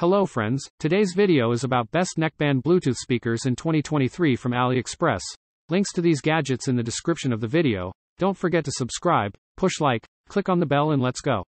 Hello friends, today's video is about best neckband Bluetooth speakers in 2023 from AliExpress. Links to these gadgets in the description of the video. Don't forget to subscribe, push like, click on the bell and let's go.